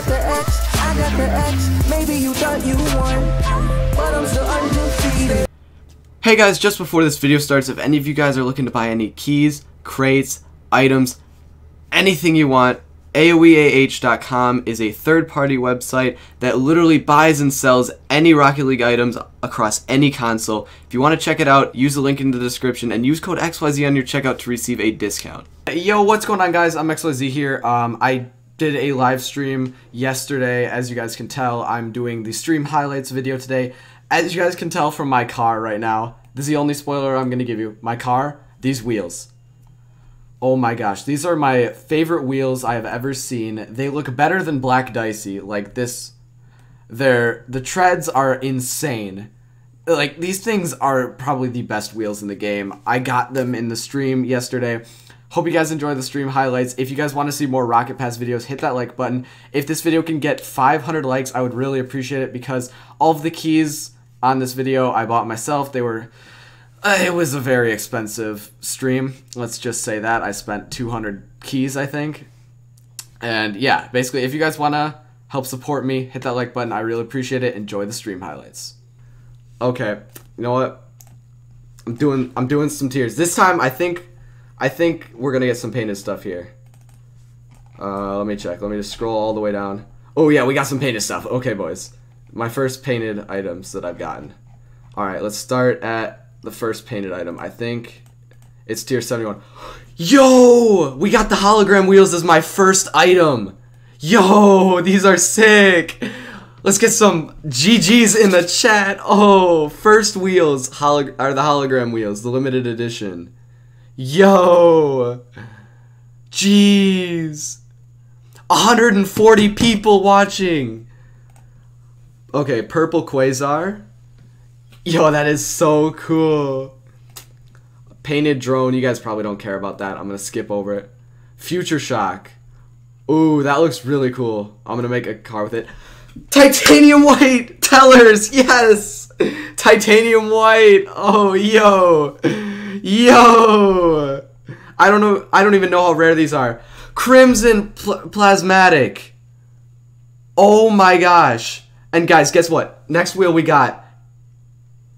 got the X, I got the X. Maybe you thought you won, but I'm still undefeated. Hey guys, just before this video starts, if any of you guys are looking to buy any keys, crates, items, anything you want, AOEAH.com is a third-party website that literally buys and sells any Rocket League items across any console. If you want to check it out, use the link in the description and use code XYZ on your checkout to receive a discount. Yo, what's going on, guys? I'm XYZ here. I did a live stream yesterday. As you guys can tell, I'm doing the stream highlights video today. As you guys can tell from my car right now, this is the only spoiler I'm going to give you. My car, these wheels. Oh my gosh, these are my favorite wheels I have ever seen. They look better than Black Dicey, like this. The treads are insane. Like, these things are probably the best wheels in the game. I got them in the stream yesterday. Hope you guys enjoy the stream highlights. If you guys want to see more Rocket Pass videos, hit that like button. If this video can get 500 likes, I would really appreciate it, because all of the keys on this video I bought myself. They were... it was a very expensive stream, let's just say that. I spent 200 keys, I think. And yeah, basically, if you guys want to help support me, hit that like button. I really appreciate it. Enjoy the stream highlights. Okay, you know what? I'm doing some tiers. This time, I think we're going to get some painted stuff here. Let me check. Let me just scroll all the way down. Oh yeah, we got some painted stuff. Okay, boys. My first painted items that I've gotten. Alright, let's start at... the first painted item. I think it's tier 71. Yo! We got the hologram wheels as my first item. Yo! These are sick! Let's get some GGs in the chat. Oh! First wheels are the hologram wheels, the limited edition. Yo! Jeez! 140 people watching! Okay, purple Quasar. Yo, that is so cool. Painted drone, you guys probably don't care about that. I'm gonna skip over it. Future Shock. Ooh, that looks really cool. I'm gonna make a car with it. Titanium white tellers, yes! Titanium white. Oh, yo. Yo. I don't know, I don't even know how rare these are. Crimson plasmatic. Oh my gosh. And guys, guess what? Next wheel we got.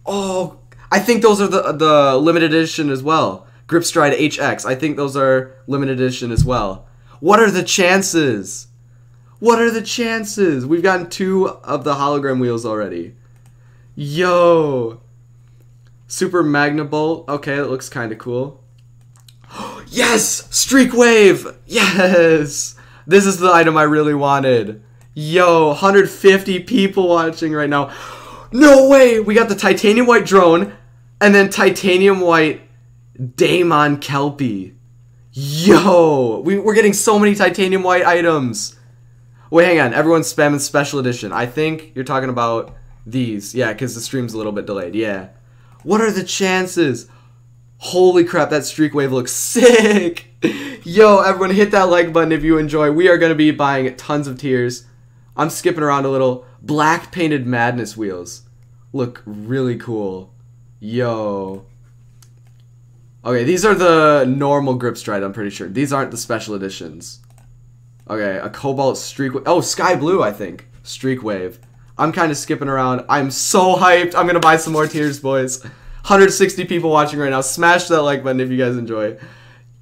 Oh, I think those are the limited edition as well. Gripstride HX. I think those are limited edition as well. What are the chances? What are the chances? We've gotten two of the hologram wheels already. Yo. Super Maganbolt. Okay, that looks kind of cool. Yes! Streak Wave! Yes! This is the item I really wanted. Yo, 150 people watching right now. No way! We got the titanium white drone, and then titanium white Daemon Kelpie. Yo! We're getting so many titanium white items. Wait, hang on. Everyone's spamming special edition. I think you're talking about these. Yeah, because the stream's a little bit delayed. Yeah. What are the chances? Holy crap, that streak wave looks sick! Yo, everyone hit that like button if you enjoy. We are going to be buying tons of tiers. I'm skipping around a little. Black painted madness wheels look really cool. Yo. Okay, these are the normal Gripstride, I'm pretty sure. These aren't the special editions. Okay, a cobalt streak. Oh, sky blue, I think. Streak wave. I'm kind of skipping around. I'm so hyped. I'm going to buy some more tiers, boys. 160 people watching right now. Smash that like button if you guys enjoy.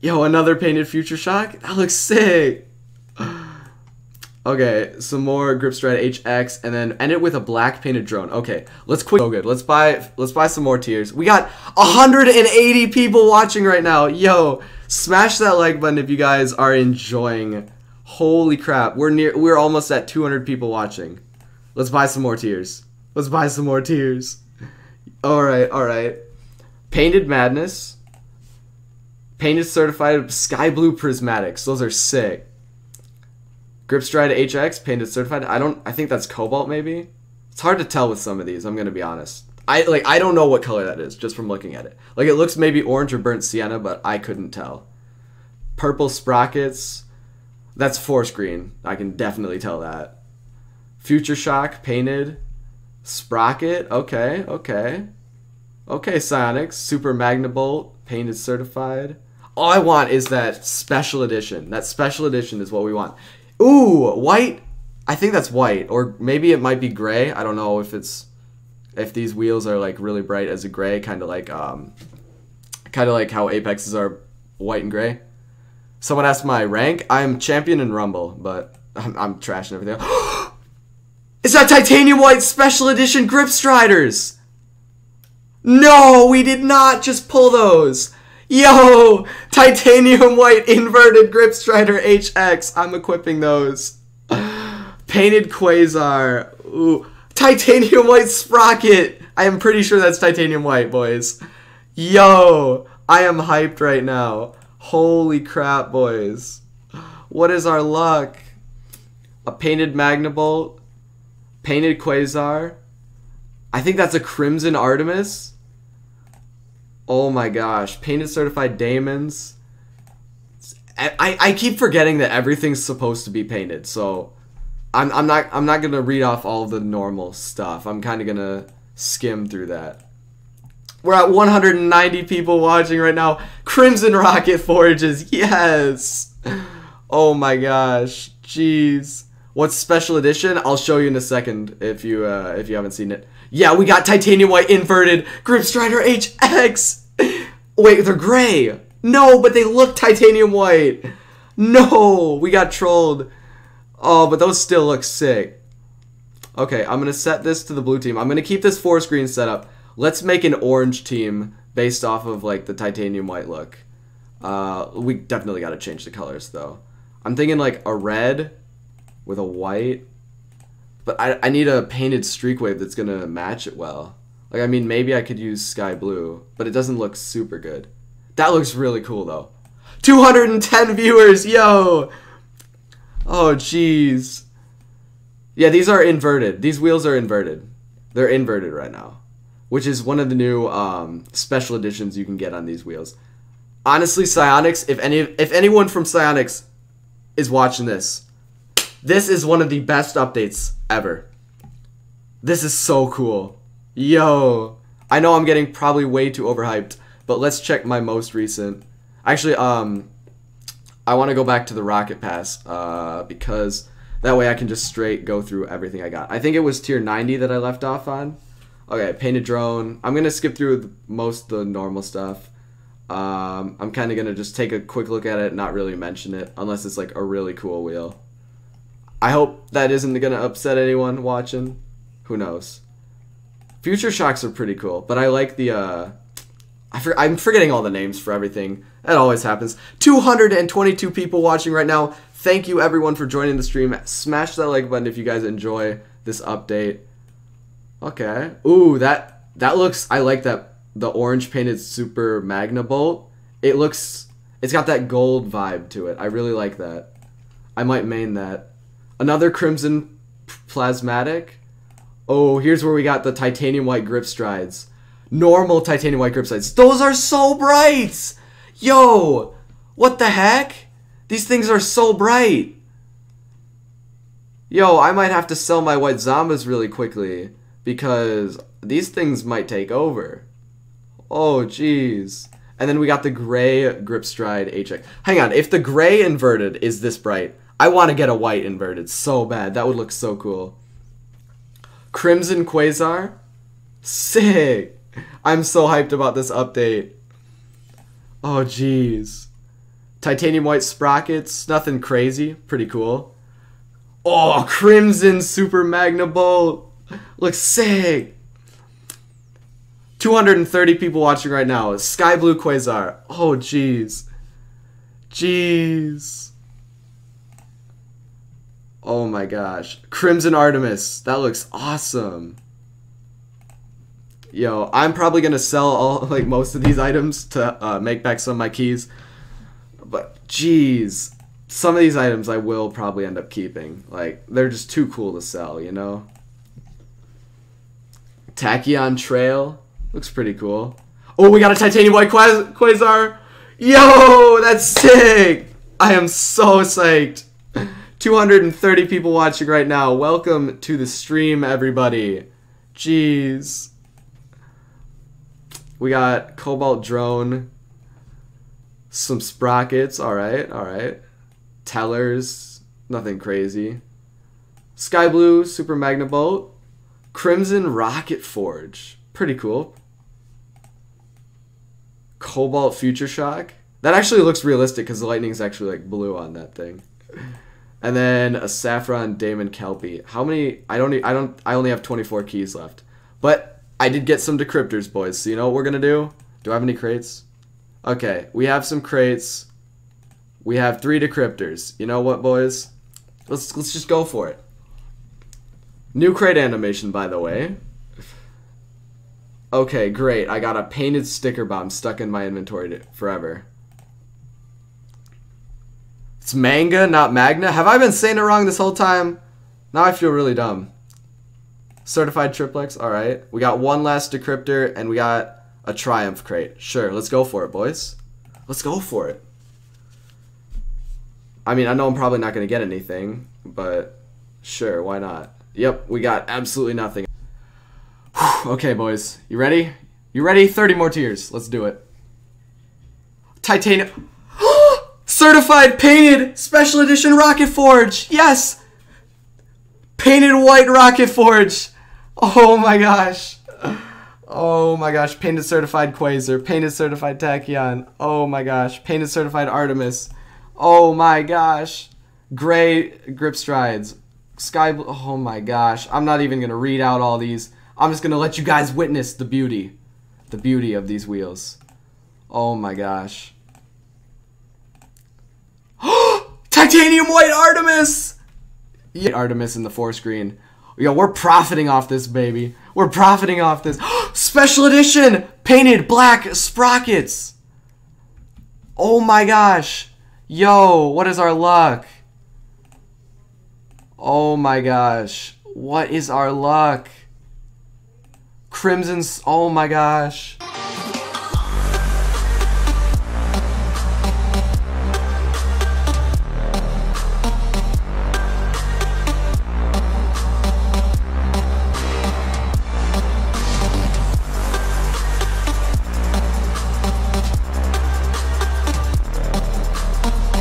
Yo, another painted Future Shock. That looks sick. Okay, some more Gripstride HX, and then end it with a black painted drone. Okay, let's quick. So good. Let's buy some more tiers. We got 180 people watching right now. Yo, smash that like button if you guys are enjoying. Holy crap, we're almost at 200 people watching. Let's buy some more tiers. Let's buy some more tiers. All right, all right. Painted Madness. Painted Certified Sky Blue Prismatics. Those are sick. Gripstride HX, painted certified. I think that's cobalt maybe. It's hard to tell with some of these, I'm gonna be honest. I don't know what color that is just from looking at it. Like, it looks maybe orange or burnt sienna, but I couldn't tell. Purple sprockets. That's force green. I can definitely tell that. Future Shock, painted. Sprocket, okay, okay. Okay, Psyonix, Super Maganbolt, painted certified. All I want is that special edition. That special edition is what we want. Ooh, white I think that's white, or maybe it might be gray. I don't know if these wheels are like really bright as a gray, kind of like how Apexes are white and gray. Someone asked my rank. I'm champion in Rumble, but I'm trashing everything. Is that Titanium White Special Edition Gripstriders? No, we did not just pull those. Yo, Titanium White Inverted Gripstrider HX. I'm equipping those. Painted Quasar. Ooh. Titanium White Sprocket. I am pretty sure that's Titanium White, boys. Yo, I am hyped right now. Holy crap, boys. What is our luck? A Painted Maganbolt. Painted Quasar. I think that's a Crimson Artemis. Oh my gosh. Painted Certified Daemons. I keep forgetting that everything's supposed to be painted, so... I'm not gonna read off all the normal stuff. I'm kind of gonna skim through that. We're at 190 people watching right now. Crimson Rocket Forges, yes. Oh my gosh, jeez. What's special edition? I'll show you in a second if you haven't seen it. Yeah, we got Titanium White Inverted Gripstrider HX. Wait, they're gray. No, but they look Titanium White. No, we got trolled. Oh, but those still look sick. Okay, I'm going to set this to the blue team. I'm going to keep this four screen setup. Let's make an orange team based off of like the titanium white look. We definitely got to change the colors though. I'm thinking like a red with a white. But I need a painted streak wave that's going to match it well. Like, I mean, maybe I could use sky blue, but it doesn't look super good. That looks really cool though. 210 viewers, yo! Oh, jeez. Yeah, these are inverted. These wheels are inverted. They're inverted right now, which is one of the new special editions you can get on these wheels. Honestly, Psyonix, if anyone from Psyonix is watching this, this is one of the best updates ever. This is so cool. Yo. I know I'm getting probably way too overhyped, but let's check my most recent. Actually, I want to go back to the Rocket Pass because that way I can just straight go through everything I got. I think it was tier 90 that I left off on. Okay, Painted Drone. I'm going to skip through most of the normal stuff. I'm kind of going to just take a quick look at it and not really mention it unless it's like a really cool wheel. I hope that isn't going to upset anyone watching. Who knows? Future Shocks are pretty cool, but I like the... I'm forgetting all the names for everything. That always happens. 222 people watching right now. Thank you everyone for joining the stream. Smash that like button if you guys enjoy this update. Okay. Ooh, that looks... I like that. The orange painted Super Maganbolt. It looks... It's got that gold vibe to it. I really like that. I might main that. Another Crimson Plasmatic. Oh, here's where we got the Titanium White Gripstrides. Normal Titanium White Gripstrides. Those are so bright! Yo, what the heck? These things are so bright. Yo, I might have to sell my White Zambas really quickly because these things might take over. Oh, jeez. And then we got the gray Gripstride HX. Hang on, if the gray inverted is this bright, I want to get a white inverted so bad. That would look so cool. Crimson Quasar? Sick. I'm so hyped about this update. Oh, jeez. Titanium White Sprockets. Nothing crazy. Pretty cool. Oh, Crimson Super Maganbolt. Looks sick. 230 people watching right now. Sky Blue Quasar. Oh, jeez. Jeez. Oh, my gosh. Crimson Artemis. That looks awesome. Yo, I'm probably gonna sell all like most of these items to make back some of my keys, but jeez, some of these items I will probably end up keeping. Like, they're just too cool to sell, you know. Tachyon Trail looks pretty cool. Oh, we got a Titanium White Quasar. Yo, that's sick! I am so psyched. 230 people watching right now. Welcome to the stream, everybody. Jeez. We got Cobalt Drone, some Sprockets, alright, alright. Tellers, nothing crazy. Sky Blue, Super Maganbolt, Crimson Rocket Forge. Pretty cool. Cobalt Future Shock. That actually looks realistic because the lightning's actually like blue on that thing. And then a Saffron Daemon Kelpie. How many? I only have 24 keys left. But I did get some decryptors, boys. So you know what we're gonna do? Do I have any crates? Okay, we have some crates. We have 3 decryptors. You know what, boys? Let's just go for it. New crate animation, by the way. Okay, great. I got a painted sticker bomb stuck in my inventory forever. It's manga, not magna. Have I been saying it wrong this whole time? Now I feel really dumb. Certified triplex. All right. We got one last decryptor, and we got a triumph crate. Sure, let's go for it, boys. Let's go for it. I mean, I know I'm probably not going to get anything, but sure, why not? Yep, we got absolutely nothing. Whew, okay, boys. You ready? You ready? 30 more tiers. Let's do it. Titanium. Certified painted special edition Rocket Forge. Yes. Painted white Rocket Forge. Oh my gosh. Oh my gosh. Painted certified Quasar. Painted certified Tachyon. Oh my gosh. Painted certified Artemis. Oh my gosh. Gray Gripstrides. Sky Blue. Oh my gosh. I'm not even going to read out all these. I'm just going to let you guys witness the beauty. The beauty of these wheels. Oh my gosh. Titanium White Artemis! Yeah, Artemis in the force green. Yo, we're profiting off this, baby. We're profiting off this. Special edition! Painted black sprockets! Oh my gosh. Yo, what is our luck? Oh my gosh. What is our luck? Crimson's. Oh my gosh.